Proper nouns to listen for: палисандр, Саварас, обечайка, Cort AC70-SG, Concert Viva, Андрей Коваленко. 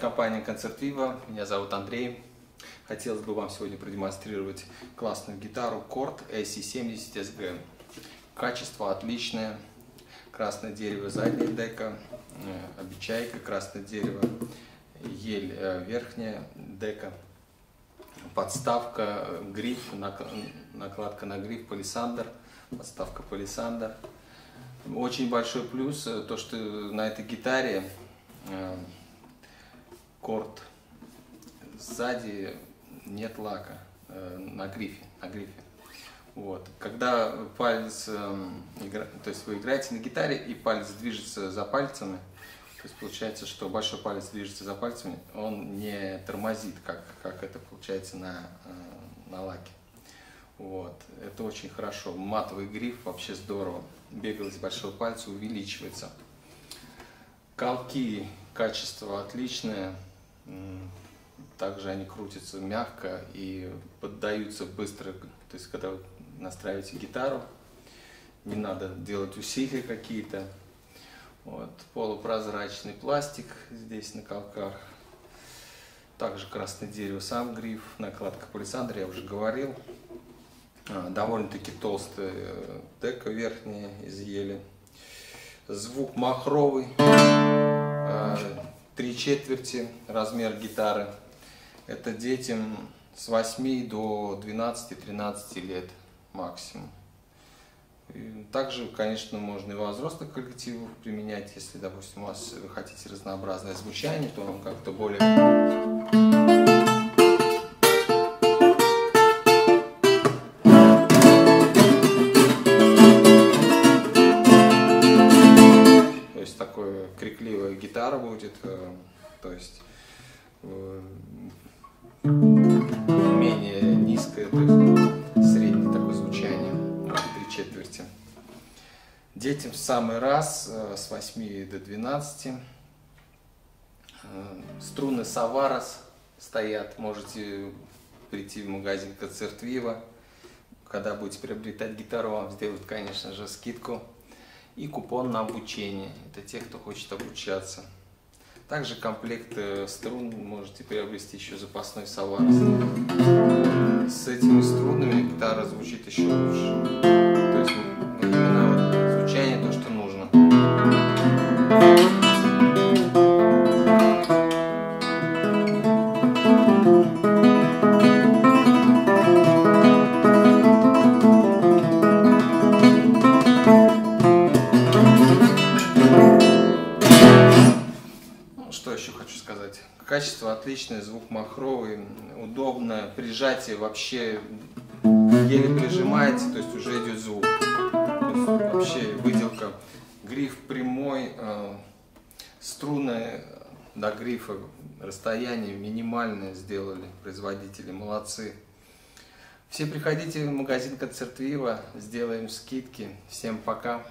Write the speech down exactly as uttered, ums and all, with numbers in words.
компания Concert Viva. Меня зовут Андрей. Хотелось бы вам сегодня продемонстрировать классную гитару Cort эй си семьдесят эс джи. Качество отличное. Красное дерево задняя дека, обечайка, красное дерево, ель верхняя дека, подставка, гриф, накладка на гриф, палисандр, подставка палисандр. Очень большой плюс то, что на этой гитаре Cort сзади нет лака на грифе, на грифе. Вот. Когда палец, то есть вы играете на гитаре и палец движется за пальцами, то есть получается, что большой палец движется за пальцами, он не тормозит, как, как это получается на, на лаке. Вот. Это очень хорошо. Матовый гриф вообще здорово. Беглость большого пальца увеличивается. Колки, качество отличное. Также они крутятся мягко и поддаются быстро. То есть, когда вы настраиваете гитару, не надо делать усилия какие-то. Вот. Полупрозрачный пластик здесь на колках. Также красное дерево, сам гриф, накладка палисандра, я уже говорил. Довольно-таки толстая дека верхняя из ели. Звук махровый, три четверти размер гитары. Это детям с восьми до двенадцати-тринадцати лет максимум. И также, конечно, можно и возрастных коллективов применять. Если, допустим, у вас вы хотите разнообразное звучание, то вам как-то более... То есть, такая крикливая гитара будет. То есть... менее низкое, то есть среднее такое звучание, три четверти. Детям в самый раз, с восьми до двенадцати. Струны Саварас стоят, можете прийти в магазин Concert Viva. Когда будете приобретать гитару, вам сделают, конечно же, скидку. И купон на обучение, это те, кто хочет обучаться. Также комплект струн можете приобрести еще запасной Саварас. С этими струнами гитара звучит еще лучше. То есть именно вот звучание то, что нужно. Качество отличное, звук махровый, удобно, прижатие вообще еле прижимается, то есть уже идет звук. То есть вообще выделка, гриф прямой, э, струны до грифа, расстояние минимальное сделали производители, молодцы. Все приходите в магазин Concert Viva, сделаем скидки. Всем пока!